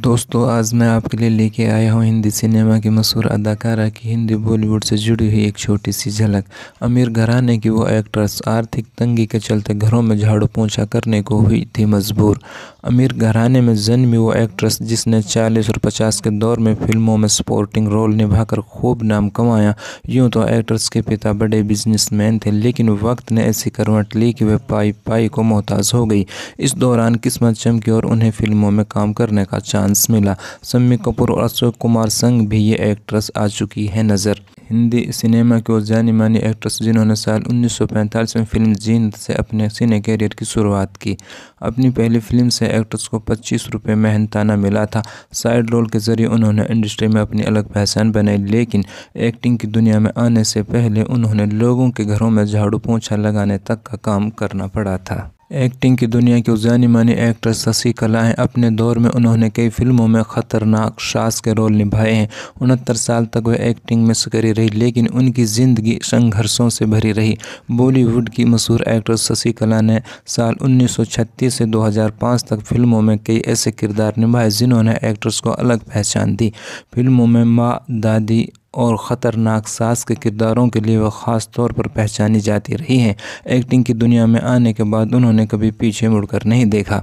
दोस्तों, आज मैं आपके लिए लेके आया हूँ हिंदी सिनेमा की मशहूर अदाकारा की हिंदी बॉलीवुड से जुड़ी हुई एक छोटी सी झलक। अमीर घराने की वो एक्ट्रेस आर्थिक तंगी के चलते घरों में झाड़ू पोंछा करने को हुई थी मजबूर। अमीर घराने में जन्मी वो एक्ट्रेस जिसने 40 और 50 के दौर में फिल्मों में सपोर्टिंग रोल निभाकर खूब नाम कमाया। यूँ तो एक्ट्रेस के पिता बड़े बिजनेसमैन थे, लेकिन वक्त ने ऐसी करवट ली कि वे पाई पाई को मोहताज हो गई। इस दौरान किस्मत चमकी और उन्हें फिल्मों में काम करने का चांस मिला। शम्मी कपूर और अशोक कुमार संग भी ये एक्ट्रेस आ चुकी है नज़र। हिंदी सिनेमा की वो जानी मानी एक्ट्रेस जिन्होंने साल 1945 में फिल्म जीत से अपने सिने कैरियर की शुरुआत की। अपनी पहली फिल्म से एक्ट्रेस को 25 रुपये मेहनताना मिला था। साइड रोल के जरिए उन्होंने इंडस्ट्री में अपनी अलग पहचान बनाई, लेकिन एक्टिंग की दुनिया में आने से पहले उन्होंने लोगों के घरों में झाड़ू पोंछा लगाने तक का काम करना पड़ा था। एक्टिंग की दुनिया की जानी मानी एक्ट्रेस शशिकला हैं। अपने दौर में उन्होंने कई फिल्मों में ख़तरनाक शास के रोल निभाए हैं। 69 साल तक वे एक्टिंग में सक्रिय रही, लेकिन उनकी ज़िंदगी संघर्षों से भरी रही। बॉलीवुड की मशहूर एक्ट्रेस शशिकला ने साल 1936 से 2005 तक फिल्मों में कई ऐसे किरदार निभाए जिन्होंने एक्ट्रेस को अलग पहचान दी। फिल्मों में माँ, दादी और ख़तरनाक सास के किरदारों के लिए वह ख़ास तौर पर पहचानी जाती रही हैं। एक्टिंग की दुनिया में आने के बाद उन्होंने कभी पीछे मुड़कर नहीं देखा।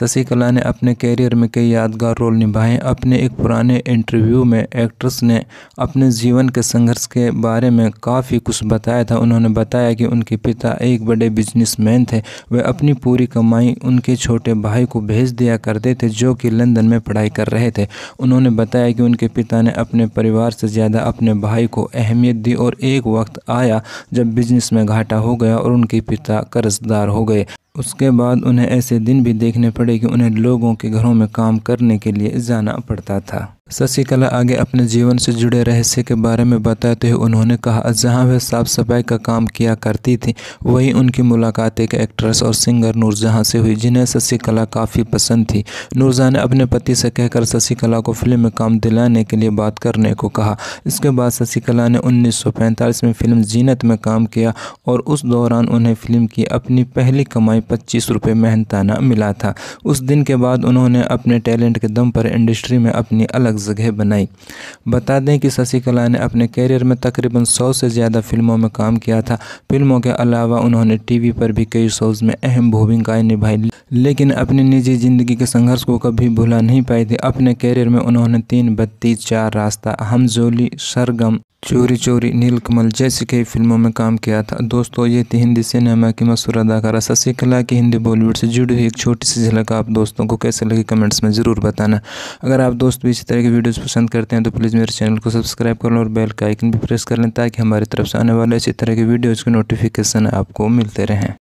शशिकला ने अपने कैरियर में कई यादगार रोल निभाए। अपने एक पुराने इंटरव्यू में एक्ट्रेस ने अपने जीवन के संघर्ष के बारे में काफ़ी कुछ बताया था। उन्होंने बताया कि उनके पिता एक बड़े बिजनेसमैन थे। वे अपनी पूरी कमाई उनके छोटे भाई को भेज दिया करते थे, जो कि लंदन में पढ़ाई कर रहे थे। उन्होंने बताया कि उनके पिता ने अपने परिवार से अपने भाई को अहमियत दी, और एक वक्त आया जब बिजनेस में घाटा हो गया और उनके पिता कर्जदार हो गए। उसके बाद उन्हें ऐसे दिन भी देखने पड़े कि उन्हें लोगों के घरों में काम करने के लिए जाना पड़ता था। शशिकला आगे अपने जीवन से जुड़े रहस्य के बारे में बताते हुए उन्होंने कहा, जहां वह साफ सफाई का काम किया करती थी, वहीं उनकी मुलाकात एक एक्ट्रेस और सिंगर नूरजहां से हुई, जिन्हें शशिकला काफ़ी पसंद थी। नूरजहां ने अपने पति से कहकर शशिकला को फिल्म में काम दिलाने के लिए बात करने को कहा। इसके बाद शशिकला ने 1945 में फिल्म जीनत में काम किया, और उस दौरान उन्हें फिल्म की अपनी पहली कमाई 25 रुपये मेहनताना मिला था। उस दिन के बाद उन्होंने अपने टैलेंट के दम पर इंडस्ट्री में अपनी अलग जगह बनाई। बता दें कि शशिकला ने अपने कैरियर में तकरीबन 100 से ज़्यादा फिल्मों में काम किया था। फिल्मों के अलावा उन्होंने टीवी पर भी कई शोज़ में अहम भूमिकाएं निभाई, लेकिन अपनी निजी ज़िंदगी के संघर्ष को कभी भुला नहीं पाई थी। अपने कैरियर में उन्होंने 3 बत्ती, 4 रास्ता, हमजोली, सरगम, चोरी चोरी, नीलकमल जैसी कई फिल्मों में काम किया था। दोस्तों, ये थी हिंदी सिनेमा की मशहूर अदाकारा शशिकला की हिंदी बॉलीवुड से जुड़ी हुई एक छोटी सी झलक। आप दोस्तों को कैसे लगी कमेंट्स में ज़रूर बताना। अगर आप दोस्त भी इसी तरह की वीडियोस पसंद करते हैं तो प्लीज़ मेरे चैनल को सब्सक्राइब कर लें और बेल का आइकन भी प्रेस कर लें, ताकि हमारी तरफ से आने वाले इसी तरह के वीडियोज़ की नोटिफिकेशन आपको मिलते रहें।